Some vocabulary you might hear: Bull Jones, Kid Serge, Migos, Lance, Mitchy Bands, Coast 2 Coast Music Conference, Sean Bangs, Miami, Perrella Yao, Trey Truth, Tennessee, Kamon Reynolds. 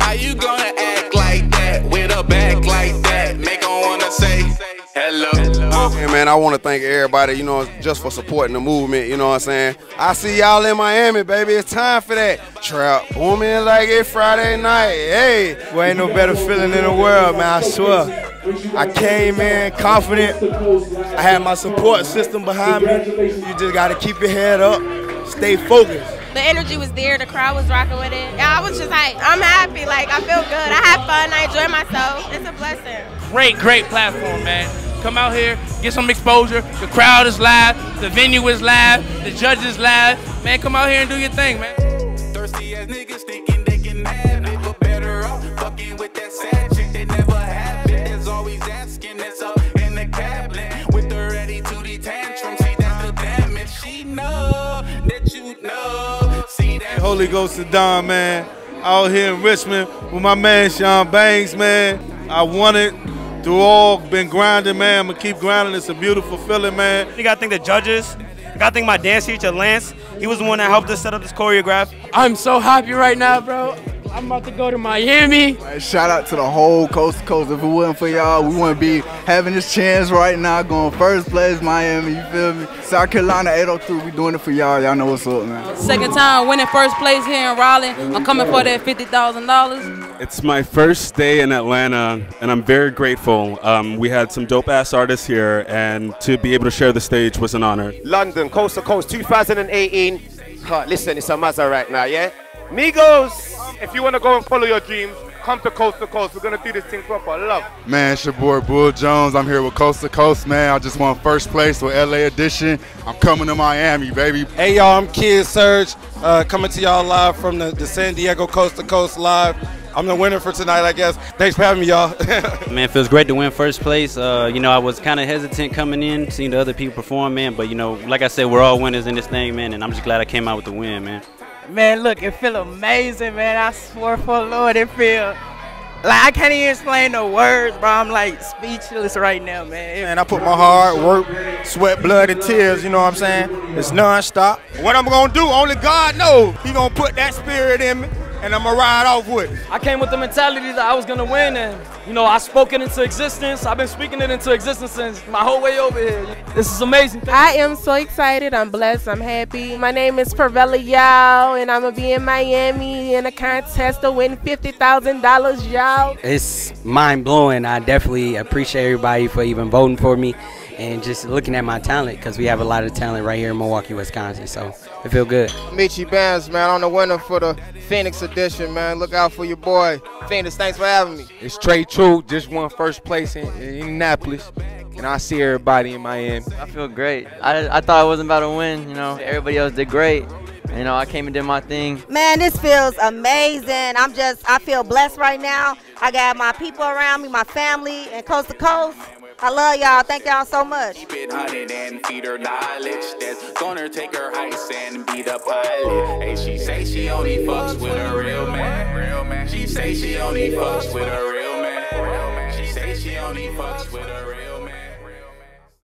How you gonna act like that with a back like that? Make 'em wanna say hello. Hey man, I wanna thank everybody, you know, just for supporting the movement, you know what I'm saying? I see y'all in Miami, baby. It's time for that. Trap booming like it's Friday night. Hey, well, ain't no better feeling in the world, man, I swear. I came in confident. I had my support system behind me. You just gotta keep your head up, stay focused. The energy was there, the crowd was rocking with it. I was just like, I'm happy, like I feel good. I had fun, I enjoyed myself. It's a blessing. Great, great platform, man. Come out here, get some exposure. The crowd is live, the venue is live, the judges is live. Man, come out here and do your thing, man. Thirsty ass niggas thinking they can have it, but better off fucking with that sad chick they never have. Always asking this up in the cabinet with her ready to the tantrum. See that's the damage. She know that you know. See that Holy Ghost Sedan, man. Out here in Richmond with my man Sean Bangs, man. I won it through all, been grinding, man. I'm gonna keep grinding. It's a beautiful feeling, man. You gotta thank the judges. I gotta thank my dance teacher Lance. He was the one that helped us set up this choreograph. I'm so happy right now, bro. I'm about to go to Miami. Right, shout out to the whole Coast to Coast. If it wasn't for y'all, we wouldn't be having this chance right now, going first place Miami, you feel me? South Carolina 803, we doing it for y'all. Y'all know what's up, man. Second time winning first place here in Raleigh. I'm coming for that $50,000. It's my first day in Atlanta, and I'm very grateful. We had some dope-ass artists here, and to be able to share the stage was an honor. London, Coast to Coast 2018. Listen, it's a matter right now, yeah? Migos, if you want to go and follow your dreams, come to Coast to Coast. We're going to do this thing proper. Love. Man, it's your boy Bull Jones. I'm here with Coast to Coast, man. I just won first place with LA Edition. I'm coming to Miami, baby. Hey, y'all, I'm Kid Serge, coming to y'all live from the San Diego Coast to Coast Live. I'm the winner for tonight, I guess. Thanks for having me, y'all. Man, it feels great to win first place. You know, I was kind of hesitant coming in, seeing the other people perform, man. But, you know, like I said, we're all winners in this thing, man, and I'm just glad I came out with the win, man. Man, look, it feel amazing, man. I swear for the Lord, it feel like I can't even explain the words, bro. I'm like speechless right now, man. Man, I put my hard work, sweat, blood, and tears, you know what I'm saying? It's nonstop. What I'm gonna do, only God knows. He gonna put that spirit in me, and I'm gonna ride off with it. I came with the mentality that I was gonna win, and you know, I spoke it into existence. I've been speaking it into existence since my whole way over here. This is amazing. I am so excited. I'm blessed. I'm happy. My name is Perrella Yao, and I'm gonna be in Miami in a contest to win $50,000, y'all. It's mind blowing. I definitely appreciate everybody for even voting for me and just looking at my talent, because we have a lot of talent right here in Milwaukee, Wisconsin, so it feel good. Mitchy Bands, man, I'm the winner for the Phoenix edition, man. Look out for your boy, Phoenix. Thanks for having me. It's Trey Truth, just won first place in Indianapolis, and I see everybody in Miami. I feel great. I thought I wasn't about to win, you know. Everybody else did great. You know, I came and did my thing. Man, this feels amazing. I feel blessed right now. I got my people around me, my family, and Coast to Coast. I love y'all. Thank y'all so much. Keep it hunted and feed her knowledge. That's gonna take her heights and be the pilot. Hey, she say she only fucks with a real man. She say she only fucks with a real man. She say she only fucks with a real man.